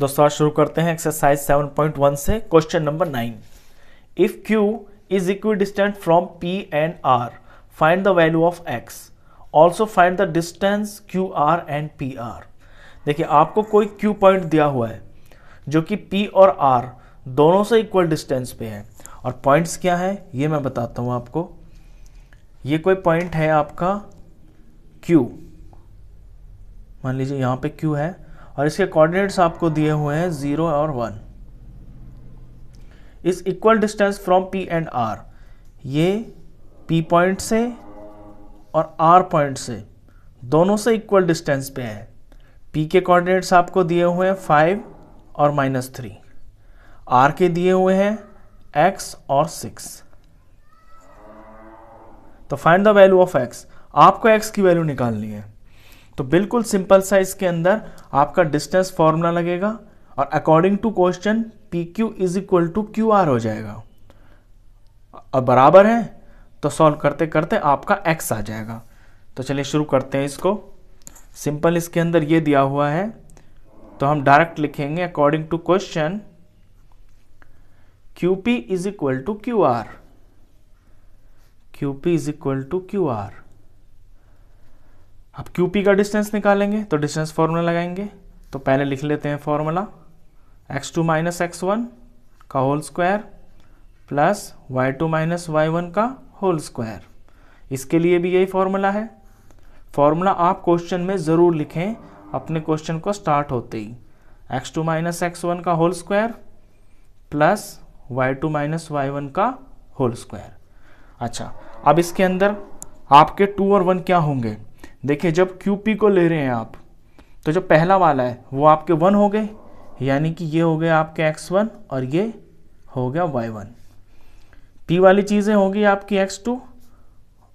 दोस्तों आज शुरू करते हैं एक्सरसाइज 7.1 से। Question number 9, if Q is equidistant from P and R, find the value of X, also find the distance QR and PR। देखिए आपको कोई Q पॉइंट दिया हुआ है जो कि P और R दोनों से इक्वल डिस्टेंस पे है, और पॉइंट्स क्या है ये मैं बताता हूँ आपको। ये कोई पॉइंट है आपका Q, मान लीजिए यहाँ पे Q है, और इसके कोऑर्डिनेट्स आपको दिए हुए हैं 0 और 1। Is equal distance from P and R, ये P पॉइंट से और R पॉइंट से दोनों से इक्वल डिस्टेंस पे है। P के कोऑर्डिनेट्स आपको दिए हुए हैं 5 और -3, R के दिए हुए हैं X और 6। तो find the value of X, आपको X की वैल्यू निकालनी है। तो बिल्कुल सिंपल सा इसके अंदर आपका डिस्टेंस फॉर्मूला लगेगा और according to question PQ = QR हो जाएगा। अब बराबर है तो सॉल्व करते करते आपका X आ जाएगा। तो चलिए शुरू करते हैं इसको। सिंपल इसके अंदर ये दिया हुआ है तो हम डायरेक्ट लिखेंगे according to question QP = QR, QP = QR। अब QP का डिस्टेंस निकालेंगे तो डिस्टेंस फार्मूला लगाएंगे। तो पहले लिख लेते हैं फार्मूला x2 - x1 का whole square plus y2 - y1 का होल स्क्वायर। इसके लिए भी यही फार्मूला है। फार्मूला आप क्वेश्चन में ज़रूर लिखें अपने क्वेश्चन को स्टार्ट होते ही। x2 - x1 का whole square plus y2 - y1 का होल स्क्वायर। अच्छा, अब इसके अंदर आपके 2 और 1 क्या होंगे। देखिए जब QP को ले रहे हैं आप तो जो पहला वाला है वो आपके 1 हो गए, यानी कि ये हो गए आपके X1 और ये हो गया Y1। P वाली चीज़ें होगी आपकी X2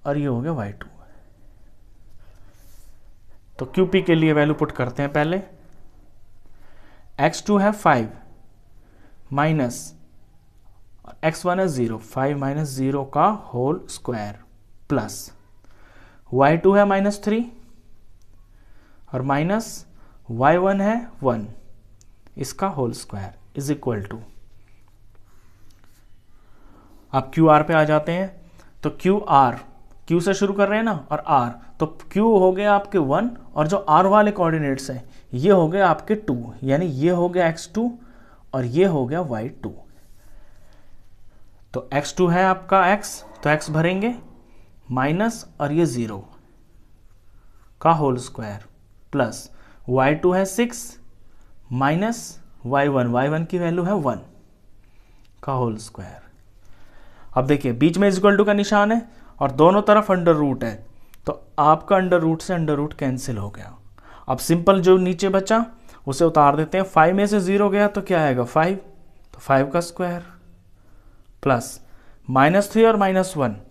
और ये हो गया Y2। तो QP के लिए वैल्यू पुट करते हैं पहले। X2 है 5 - X1 है 0, 5 - 0 का होल स्क्वायर प्लस Y2 है -3 और -Y1 है 1, इसका होल स्क्वायर = आप QR पे आ जाते हैं। तो Q से शुरू कर रहे हैं ना, और R, तो Q हो गया आपके 1 और जो R वाले कोऑर्डिनेट्स हैं ये हो गए आपके 2, यानी ये हो गया X2 और ये हो गया Y2। तो X2 है आपका X, तो X भरेंगे माइनस और ये 0 का होल स्क्वायर प्लस Y2 है 6 - Y1 की वैल्यू है 1 का होल स्क्वायर। अब देखिए बीच में इक्वल टू का निशान है और दोनों तरफ अंडर रूट है, तो आपका अंडर रूट से अंडर रूट कैंसिल हो गया। अब सिंपल जो नीचे बचा उसे उतार देते हैं। 5 में से 0 गया तो क्या आएगा 5, तो 5 का स्क्वायर प्लस -3 और -1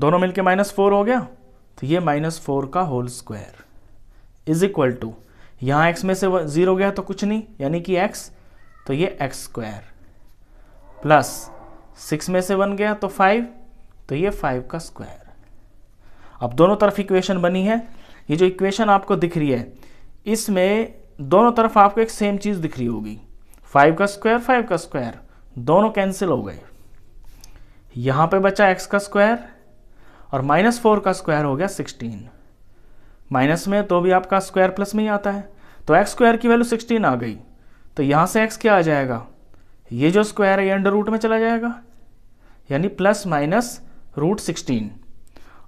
दोनों मिलके -4 हो गया, तो ये -4 का होल स्क्वायर = यहाँ X में से 0 गया तो कुछ नहीं, यानी कि X, तो ये X² प्लस 6 में से 1 गया तो 5, तो ये 5 का स्क्वायर। अब दोनों तरफ इक्वेशन बनी है। ये जो इक्वेशन आपको दिख रही है इसमें दोनों तरफ आपको एक सेम चीज़ दिख रही होगी, 5 का स्क्वायर 5 का स्क्वायर, दोनों कैंसिल हो गए। यहाँ पे बचा X का स्क्वायर और -4 का स्क्वायर हो गया 16। माइनस में तो भी आपका स्क्वायर प्लस में ही आता है, तो X² की वैल्यू 16 आ गई। तो यहाँ से X क्या आ जाएगा, ये जो स्क्वायर है ये अंडर रूट में चला जाएगा, यानी +- √16,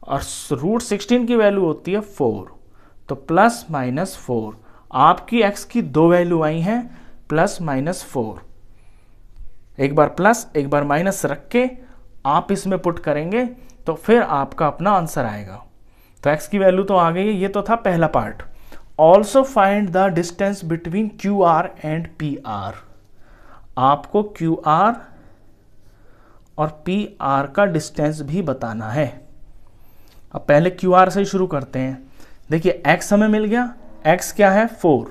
और √16 की वैल्यू होती है 4। तो +- 4 आपकी X की 2 वैल्यू आई हैं, +- 4, एक बार प्लस एक बार माइनस रख के आप इसमें पुट करेंगे तो फिर आपका अपना आंसर आएगा। तो X की वैल्यू तो आ गई है, ये तो था पहला part. Also find the distance between QR and PR, आपको QR और PR का डिस्टेंस भी बताना है। अब पहले QR से ही शुरू करते हैं। देखिए X हमें मिल गया, X क्या है 4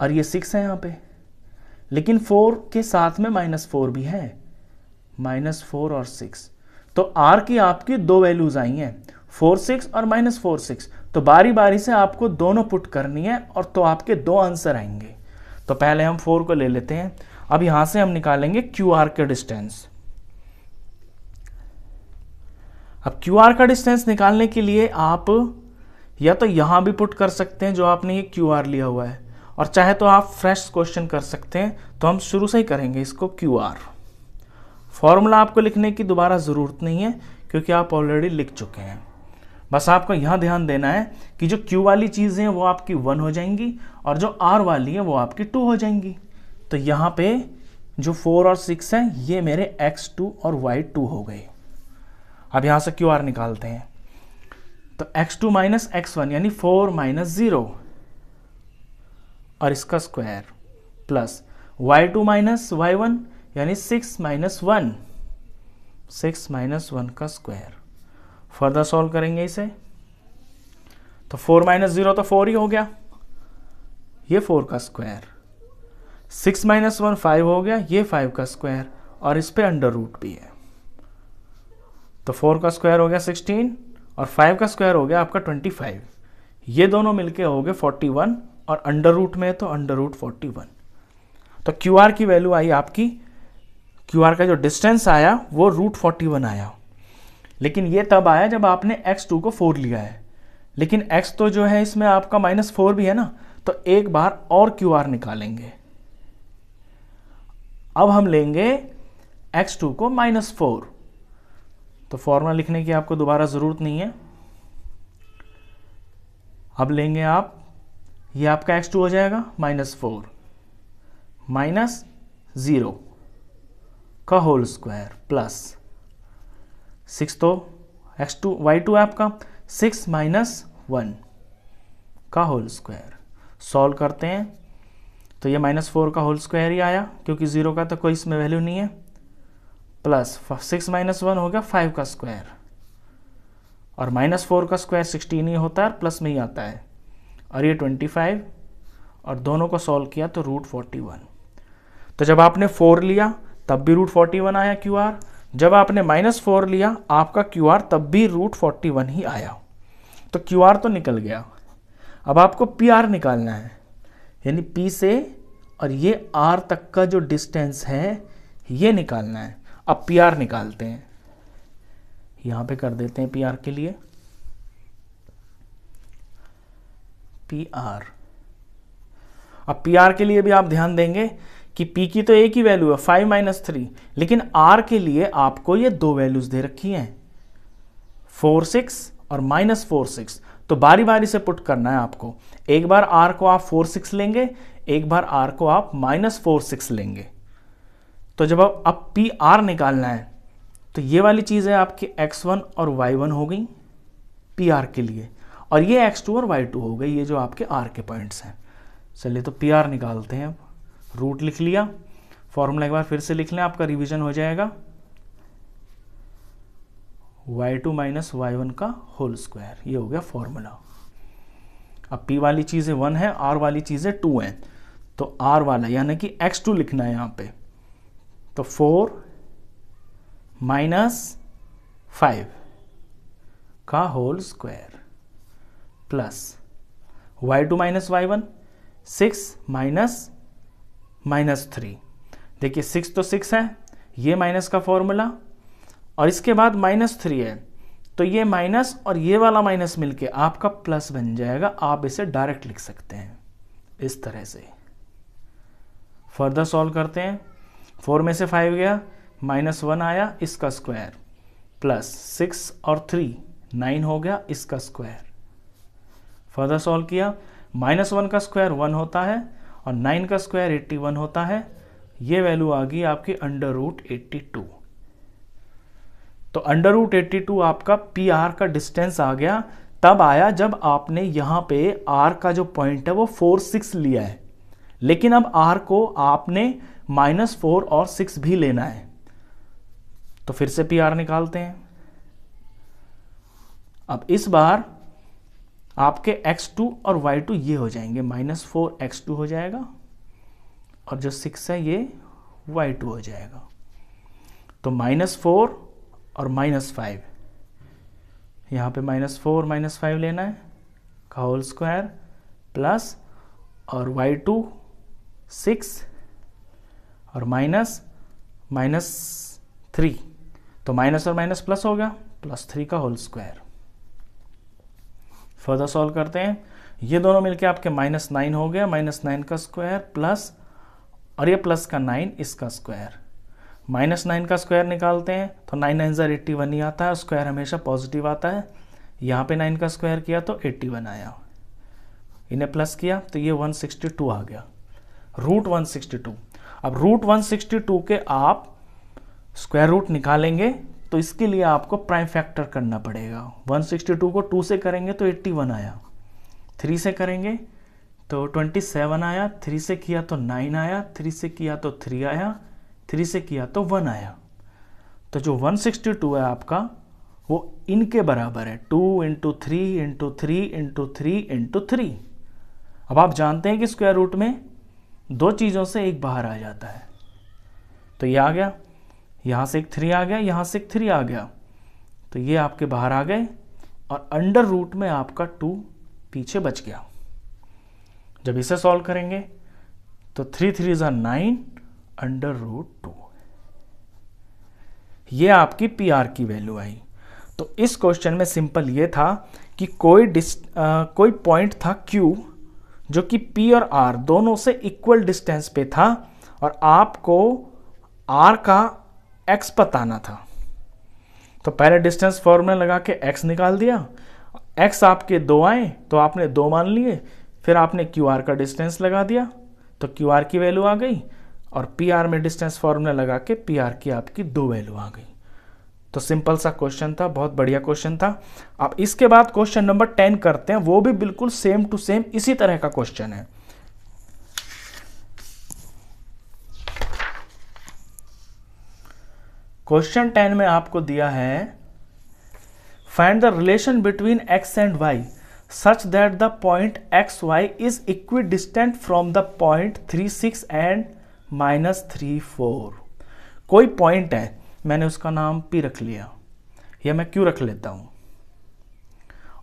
और ये 6 है यहाँ पे, लेकिन 4 के साथ में -4 भी है, -4 और 6। तो R की आपकी 2 वैल्यूज आई हैं, 46 और -46, तो बारी बारी से आपको दोनों पुट करनी है और तो आपके दो आंसर आएंगे। तो पहले हम 4 को ले लेते हैं। अब यहाँ से हम निकालेंगे QR का डिस्टेंस। अब QR का डिस्टेंस निकालने के लिए आप या तो यहाँ भी पुट कर सकते हैं जो आपने ये QR लिया हुआ है, और चाहे तो आप फ्रेश क्वेश्चन कर सकते हैं। तो हम शुरू से ही करेंगे इसको QR। फॉर्मूला आपको लिखने की दोबारा ज़रूरत नहीं है क्योंकि आप ऑलरेडी लिख चुके हैं। बस आपको यहाँ ध्यान देना है कि जो Q वाली चीज़ें हैं वो आपकी 1 हो जाएंगी और जो R वाली है वो आपकी 2 हो जाएंगी। तो यहाँ पे जो 4 और 6 हैं ये मेरे X2 और Y2 हो गए। अब यहाँ से QR निकालते हैं। तो X2 माइनस X1 यानी 4 माइनस 0 और इसका square plus Y2 minus Y1 यानी 6 माइनस 1 का स्क्वायर। फर्दर सॉल्व करेंगे इसे। तो 4 माइनस 0 तो 4 ही हो गया, ये 4 का स्क्वायर। 6 माइनस 1 5 हो गया, ये 5 का स्क्वायर और इस पर अंडर रूट भी है। तो 4 का स्क्वायर हो गया 16 और 5 का स्क्वायर हो गया आपका 25। ये दोनों मिलके हो गए 41 और अंडर रूट में है तो अंडर रूट 41। तो QR की वैल्यू आई आपकी, QR का जो डिस्टेंस आया वो √41 आया। लेकिन ये तब आया जब आपने X2 को 4 लिया है, लेकिन X तो जो है इसमें आपका -4 भी है ना। तो एक बार और QR निकालेंगे। अब हम लेंगे X2 को -4। तो फॉर्मूला लिखने की आपको दोबारा ज़रूरत नहीं है। अब लेंगे आप, ये आपका X2 हो जाएगा -4 माइनस 0 का होल स्क्वायर प्लस 6 तो X2 Y2 आपका 6 माइनस 1 का होल स्क्वायर। सॉल्व करते हैं। तो ये -4 का होल स्क्वायर ही आया क्योंकि 0 का तो कोई इसमें वैल्यू नहीं है। प्लस 6 माइनस 1 हो गया 5 का स्क्वायर और -4 का स्क्वायर 16 ही होता है, प्लस में ही आता है, और ये 25 और दोनों को सॉल्व किया तो √41। तो जब आपने 4 लिया तब भी √41 आया QR, जब आपने -4 लिया आपका QR तब भी √41 ही आया। तो QR तो निकल गया। अब आपको PR निकालना है, यानी P से और ये R तक का जो डिस्टेंस है ये निकालना है। अब PR निकालते हैं, यहाँ पे कर देते हैं PR के लिए। PR, अब PR के लिए भी आप ध्यान देंगे कि P की तो एक ही वैल्यू है 5 माइनस 3, लेकिन R के लिए आपको ये दो वैल्यूज दे रखी हैं 46 और -46। तो बारी बारी से पुट करना है आपको। एक बार R को आप 46 लेंगे, एक बार R को आप -46 लेंगे। तो जब अब PR निकालना है तो ये वाली चीज़ें आपकी X1 और Y1 हो गई PR के लिए, और ये X2 और Y2 हो गई, ये जो आपके R के पॉइंट्स हैं। चलिए तो PR निकालते हैं। अब रूट लिख लिया, फॉर्मूला एक बार फिर से लिख लें, आपका रिवीजन हो जाएगा। y2 माइनस y1 का होल स्क्वायर, ये हो गया फॉर्मूला। अब p वाली चीज़ें 1 है, r वाली चीज़ें 2 हैं। तो r वाला यानी कि x2 लिखना है यहाँ पे। तो 4 माइनस 5 का whole square plus y2 minus y1 6 minus -3। देखिए 6 तो 6 है, ये माइनस का फॉर्मूला, और इसके बाद -3 है। तो ये माइनस और ये वाला माइनस मिलके आपका प्लस बन जाएगा। आप इसे डायरेक्ट लिख सकते हैं इस तरह से। फर्दर सॉल्व करते हैं। 4 में से 5 गया, -1 आया, इसका स्क्वायर प्लस 6 और 3 9 हो गया, इसका स्क्वायर। फर्दर सॉल्व किया। -1 का स्क्वायर 1 होता है और 9 का स्क्वायर 81 होता है। ये वैल्यू आ गई आपकी √82। तो √82 आपका PR का डिस्टेंस आ गया। तब आया जब आपने यहाँ पे R का जो पॉइंट है वो 46 लिया है, लेकिन अब R को आपने -4 और 6 भी लेना है। तो फिर से PR निकालते हैं। अब इस बार आपके X2 और Y2 ये हो जाएंगे, -4 X2 हो जाएगा और जो 6 है ये Y2 हो जाएगा। तो -4 और -5 यहाँ पे -4 -5 लेना है का होल स्क्वायर प्लस और y2 6 और -3 तो माइनस और माइनस प्लस होगा +3 का होल स्क्वायर। फर्दर सॉल्व करते हैं, ये दोनों मिलके आपके -9 हो गया, -9 का स्क्वायर प्लस और ये प्लस का 9 इसका स्क्वायर। -9 का स्क्वायर निकालते हैं तो 9 9 ज़ा 81 ही आता है, स्क्वायर हमेशा पॉजिटिव आता है। यहाँ पे 9 का स्क्वायर किया तो 81 आया, इन्हें प्लस किया तो ये 162 आ गया, √162। अब √162 के आप स्क्वायर रूट निकालेंगे तो इसके लिए आपको प्राइम फैक्टर करना पड़ेगा। 162 को 2 से करेंगे तो 81 आया, 3 से करेंगे तो 27 आया, 3 से किया तो 9 आया, 3 से किया तो 3 आया, 3 से किया तो 1 आया। तो जो 162 है आपका वो इनके बराबर है, 2 × 3 × 3 × 3 × 3 × 3। अब आप जानते हैं कि स्क्वायर रूट में दो चीज़ों से एक बाहर आ जाता है, तो ये आ गया, यहाँ से एक 3 आ गया, यहाँ से एक 3 आ गया, तो ये आपके बाहर आ गए और अंडर रूट में आपका 2 पीछे बच गया। जब इसे सॉल्व करेंगे तो 3 3 ज़ा 9 √2। ये आपकी PR की वैल्यू आई। तो इस क्वेश्चन में सिंपल ये था कि कोई पॉइंट था Q जो कि P और R दोनों से इक्वल डिस्टेंस पे था और आपको R का X बताना था। तो पहले डिस्टेंस फॉर्मूला लगा के X निकाल दिया, X आपके 2 आए तो आपने 2 मान लिए, फिर आपने QR का डिस्टेंस लगा दिया तो QR की वैल्यू आ गई और PR में डिस्टेंस फॉर्मूला लगा के PR की आपकी 2 वैल्यू आ गई। तो सिंपल सा क्वेश्चन था, बहुत बढ़िया क्वेश्चन था। अब इसके बाद क्वेश्चन नंबर 10 करते हैं, वो भी बिल्कुल सेम टू सेम इसी तरह का क्वेश्चन है। क्वेश्चन 10 में आपको दिया है find the relation between x and y such that the point xy is equidistant from the point 3 6 and -3 4। कोई पॉइंट है, मैंने उसका नाम P रख लिया या मैं Q रख लेता हूँ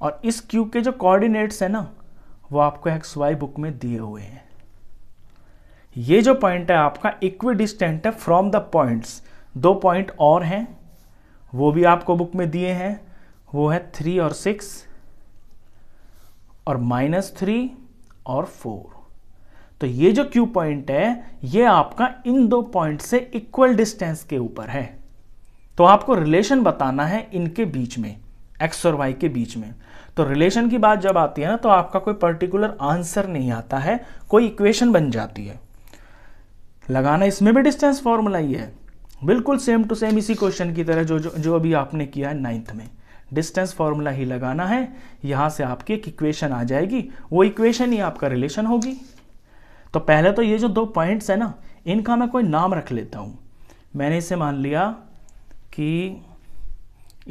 और इस Q के जो कोऑर्डिनेट्स हैं ना वो आपको XY बुक में दिए हुए हैं। ये जो पॉइंट है आपका इक्विडिस्टेंट है फ्रॉम द पॉइंट्स, 2 पॉइंट और हैं वो भी आपको बुक में दिए हैं, वो है 3 और 6 और -3 और 4। तो ये जो Q पॉइंट है ये आपका इन 2 पॉइंट से इक्वल डिस्टेंस के ऊपर है। तो आपको रिलेशन बताना है इनके बीच में, X और Y के बीच में। तो रिलेशन की बात जब आती है ना तो आपका कोई पर्टिकुलर आंसर नहीं आता है, कोई इक्वेशन बन जाती है। लगाना इसमें भी डिस्टेंस फॉर्मूला ही है, बिल्कुल सेम टू सेम इसी क्वेश्चन की तरह जो अभी आपने किया है 9th में, डिस्टेंस फॉर्मूला ही लगाना है। यहाँ से आपकी एक इक्वेशन आ जाएगी, वो इक्वेशन ही आपका रिलेशन होगी। तो पहले तो ये जो 2 पॉइंट्स है ना इनका मैं कोई नाम रख लेता हूँ। मैंने इसे मान लिया कि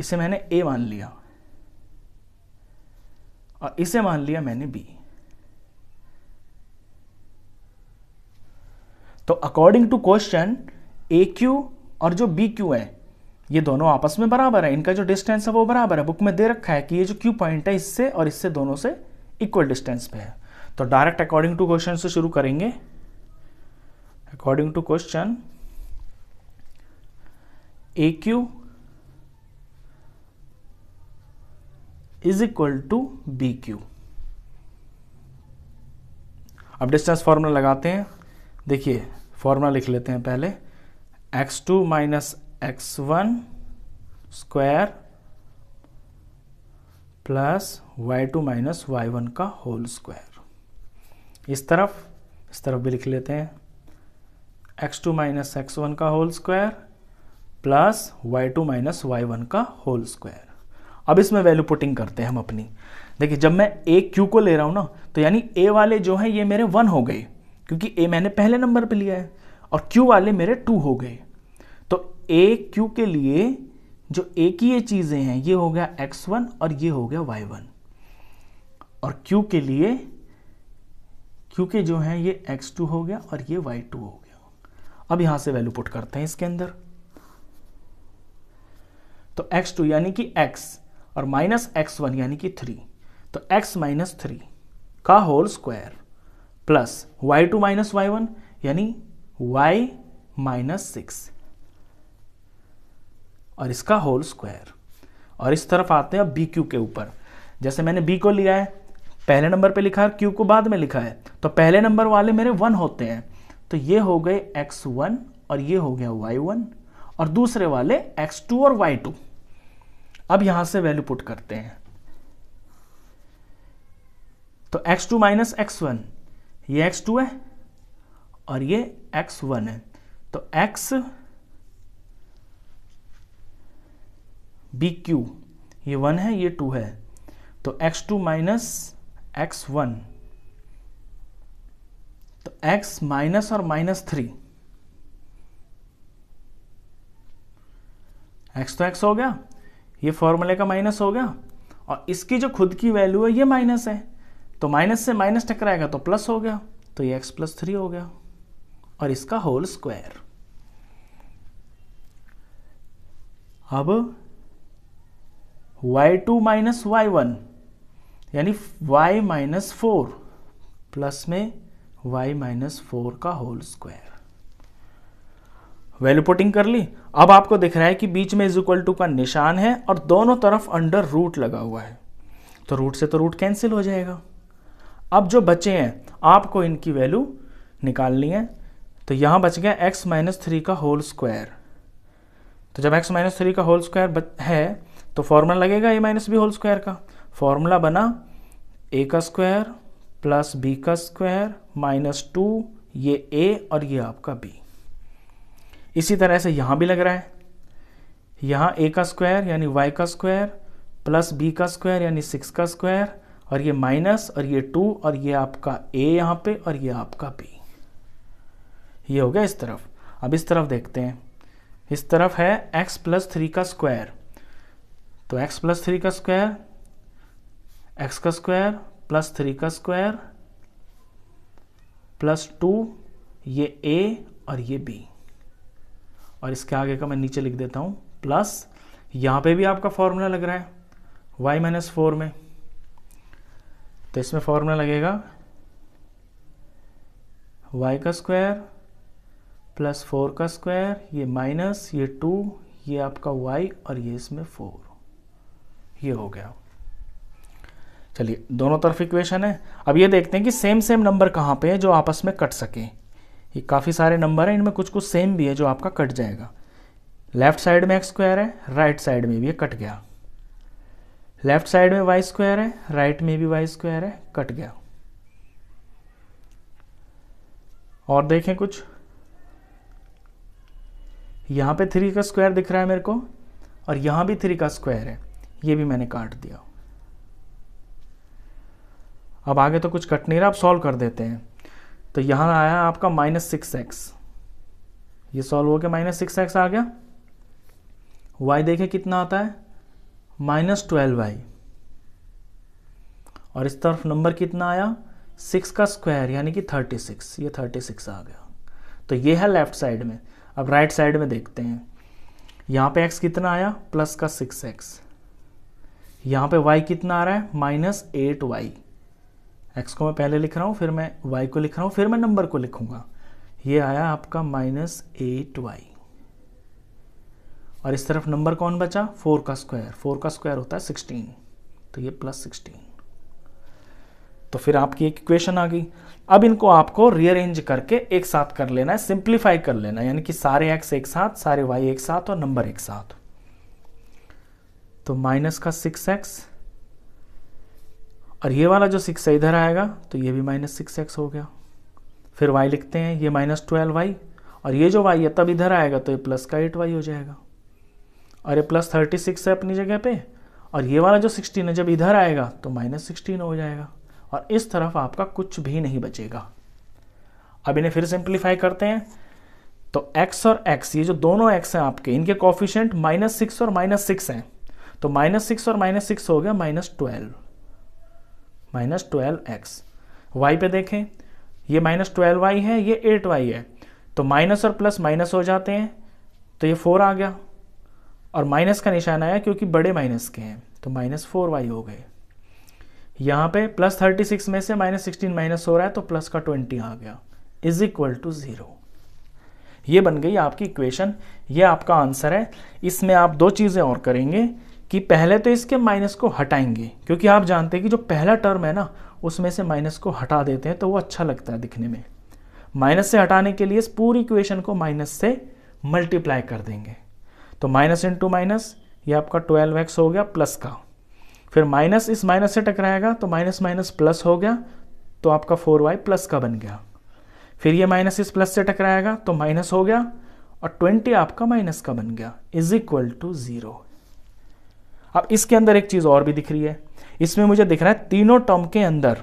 इसे मैंने A मान लिया और इसे मान लिया मैंने B। तो अकॉर्डिंग टू क्वेश्चन AQ और जो BQ है ये दोनों आपस में बराबर है, इनका जो डिस्टेंस है वो बराबर है, बुक में दे रखा है कि ये जो Q पॉइंट है इससे और इससे दोनों से इक्वल डिस्टेंस पे है। तो डायरेक्ट अकॉर्डिंग टू क्वेश्चन से शुरू करेंगे। According to question AQ is equal to BQ। अब डिस्टेंस फॉर्मूला लगाते हैं, देखिए फॉर्मूला लिख लेते हैं पहले, x2 - x1 square plus y2 - y1 का होल स्क्वायर। इस तरफ भी लिख लेते हैं x2 - x1 का whole square plus y2 - y1 का होल स्क्वायर। अब इसमें वैल्यू पुटिंग करते हैं हम अपनी। देखिए जब मैं AQ को ले रहा हूँ ना तो यानी A वाले जो हैं ये मेरे 1 हो गए क्योंकि A मैंने पहले नंबर पे लिया है और Q वाले मेरे 2 हो गए। तो AQ के लिए जो A की ये चीज़ें हैं ये हो गया x1 और ये हो गया y1 और Q के लिए क्योंकि जो है ये x2 हो गया और ये y2 हो गया। अब यहाँ से वैल्यू पुट करते हैं इसके अंदर। तो x2 यानी कि x और माइनस x1 यानी कि 3, तो x माइनस 3 का whole square plus y2 minus y1 यानी y माइनस 6 और इसका होल स्क्वायर। और इस तरफ आते हैं अब bq के ऊपर। जैसे मैंने b को लिया है पहले नंबर पे लिखा है, q को बाद में लिखा है, तो पहले नंबर वाले मेरे 1 होते हैं, तो ये हो गए x1 और ये हो गया y1 और दूसरे वाले x2 और y2। अब यहां से वैल्यू पुट करते हैं, तो x2 माइनस x1 ये x2 है और ये x1 है, तो x bq ये 1 है ये 2 है, तो x2 माइनस x1, तो x माइनस और माइनस 3, x तो x हो गया, ये फॉर्मूले का माइनस हो गया और इसकी जो खुद की वैल्यू है ये माइनस है, तो माइनस से माइनस टकराएगा तो प्लस हो गया, तो ये x प्लस 3 हो गया और इसका होल स्क्वायर। अब y2 माइनस y1 यानी y माइनस 4 प्लस में y माइनस 4 का होल स्क्वायर। वैल्यू पुटिंग कर ली। अब आपको दिख रहा है कि बीच में इज इक्वल टू का निशान है और दोनों तरफ अंडर रूट लगा हुआ है, तो रूट से तो रूट कैंसिल हो जाएगा। अब जो बचे हैं आपको इनकी वैल्यू निकालनी है, तो यहाँ बच गया x माइनस 3 का होल स्क्वायर। तो जब x माइनस 3 का होल स्क्वायर है तो फॉर्मूला लगेगा a minus B whole square का, फॉर्मूला बना a का स्क्वायर प्लस बी का स्क्वायर माइनस 2, ये a और ये आपका b। इसी तरह से यहाँ भी लग रहा है, यहाँ a का स्क्वायर यानी y का स्क्वायर प्लस b का स्क्वायर यानी 6 का स्क्वायर और ये माइनस और ये 2 और ये आपका a यहाँ पे और ये आपका b। ये हो गया इस तरफ। अब इस तरफ देखते हैं, इस तरफ है x प्लस 3 का स्क्वायर, तो x प्लस 3 का स्क्वायर x का स्क्वायर प्लस 3 का स्क्वायर प्लस 2, ये a और ये b और इसके आगे का मैं नीचे लिख देता हूँ प्लस, यहाँ पे भी आपका फॉर्मूला लग रहा है y माइनस 4 में, तो इसमें फॉर्मूला लगेगा y का स्क्वायर प्लस 4 का स्क्वायर, ये माइनस ये 2, ये आपका y और ये इसमें 4, ये हो गया। चलिए दोनों तरफ इक्वेशन है। अब ये देखते हैं कि सेम सेम नंबर कहाँ पे है जो आपस में कट सकें। ये काफ़ी सारे नंबर हैं, इनमें कुछ कुछ सेम भी है जो आपका कट जाएगा। लेफ्ट साइड में एक्स स्क्वायर है, राइट साइड में भी ये कट गया। लेफ्ट साइड में वाई स्क्वायर है, राइट में भी वाई स्क्वायर है, कट गया। और देखें कुछ, यहाँ पे 3 का स्क्वायर दिख रहा है मेरे को और यहाँ भी 3 का स्क्वायर है, ये भी मैंने काट दिया। अब आगे तो कुछ कट नहीं रहा, अब सॉल्व कर देते हैं। तो यहाँ आया आपका माइनस 6x, ये सॉल्व हो गया, माइनस 6x आ गया। y देखें कितना आता है, माइनस 12y और इस तरफ नंबर कितना आया, 6 का स्क्वायर यानी कि 36, ये 36 आ गया। तो ये है लेफ्ट साइड में। अब राइट साइड में देखते हैं, यहाँ पे x कितना आया, प्लस का 6x, यहाँ पे y कितना आ रहा है, माइनस 8y। x को मैं पहले लिख रहा हूँ, फिर मैं y को लिख रहा हूँ, फिर मैं नंबर को लिखूँगा। ये आया आपका माइनस 8y और इस तरफ नंबर कौन बचा, 4 का स्क्वायर, 4 का स्क्वायर होता है 16, तो ये प्लस 16। तो फिर आपकी एक इक्वेशन आ गई। अब इनको आपको रीअरेंज करके एक साथ कर लेना है, सिंप्लीफाई कर लेना है, यानी कि सारे x एक साथ, सारे y एक साथ और नंबर एक साथ। तो माइनस का 6x और ये वाला जो 6 है इधर आएगा, तो ये भी माइनस 6x हो गया। फिर y लिखते हैं, ये माइनस 12y और ये जो y है तब इधर आएगा, तो ये प्लस का 8y हो जाएगा और ये प्लस 36 है अपनी जगह पे और ये वाला जो 16 है जब इधर आएगा तो माइनस 16 हो जाएगा और इस तरफ आपका कुछ भी नहीं बचेगा। अब इन्हें फिर सिंप्लीफाई करते हैं, तो x और x, ये जो दोनों x हैं आपके, इनके कोफिशिएंट माइनस 6 और माइनस 6 हैं, तो माइनस 6 और माइनस 6 हो गया माइनस 12, माइनस 12x। वाई पे देखें, ये माइनस 12y है, ये 8y है, तो माइनस और प्लस माइनस हो जाते हैं, तो ये 4 आ गया और माइनस का निशान आया क्योंकि बड़े माइनस के हैं, तो -4y हो गए। यहाँ पे +36 में से -16 माइनस हो रहा है तो प्लस का 20 आ गया इज इक्वल टू 0। ये बन गई आपकी इक्वेशन, ये आपका आंसर है। इसमें आप दो चीज़ें और करेंगे कि पहले तो इसके माइनस को हटाएंगे, क्योंकि आप जानते हैं कि जो पहला टर्म है ना उसमें से माइनस को हटा देते हैं तो वो अच्छा लगता है दिखने में। माइनस से हटाने के लिए इस पूरी इक्वेशन को माइनस से मल्टीप्लाई कर देंगे, तो माइनस इंटू माइनस ये आपका 12x हो गया प्लस का, फिर माइनस इस माइनस से टकराएगा तो माइनस माइनस प्लस हो गया तो आपका 4y प्लस का बन गया, फिर ये माइनस इस प्लस से टकराएगा तो माइनस हो गया और 20 आपका माइनस का बन गया इज इक्वल टू 0। अब इसके अंदर एक चीज़ और भी दिख रही है, इसमें मुझे दिख रहा है तीनों टर्म के अंदर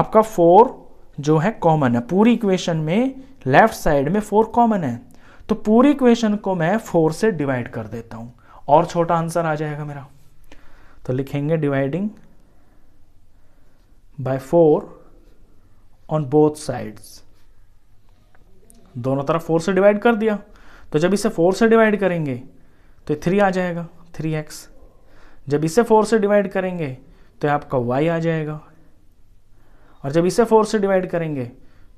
आपका 4 जो है कॉमन है, पूरी इक्वेशन में लेफ्ट साइड में 4 कॉमन है, तो पूरी इक्वेशन को मैं 4 से डिवाइड कर देता हूँ और छोटा आंसर आ जाएगा मेरा। तो लिखेंगे dividing by 4 on both sides, दोनों तरफ 4 से डिवाइड कर दिया, तो जब इसे 4 से डिवाइड करेंगे तो 3 आ जाएगा 3x, जब इसे 4 से डिवाइड करेंगे तो आपका y आ जाएगा, और जब इसे 4 से डिवाइड करेंगे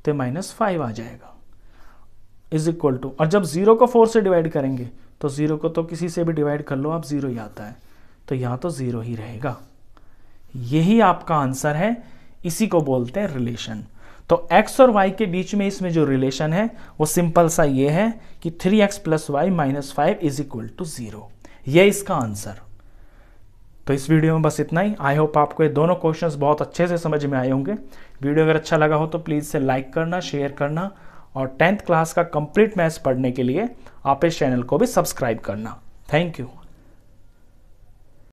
तो -5 आ जाएगा इज इक्वल टू, और जब 0 को 4 से डिवाइड करेंगे तो 0 को तो किसी से भी डिवाइड कर लो आप 0 ही आता है, तो यहाँ तो 0 ही रहेगा। यही आपका आंसर है, इसी को बोलते हैं रिलेशन। तो x और y के बीच में इसमें जो रिलेशन है वो सिंपल सा ये है कि 3x + y - 5 is equal to 0, ये इसका आंसर। तो इस वीडियो में बस इतना ही। आई होप आपको ये दोनों क्वेश्चंस बहुत अच्छे से समझ में आए होंगे। वीडियो अगर अच्छा लगा हो तो प्लीज़ से लाइक करना, शेयर करना, और 10th क्लास का कंप्लीट मैथ्स पढ़ने के लिए आप इस चैनल को भी सब्सक्राइब करना। Thank you.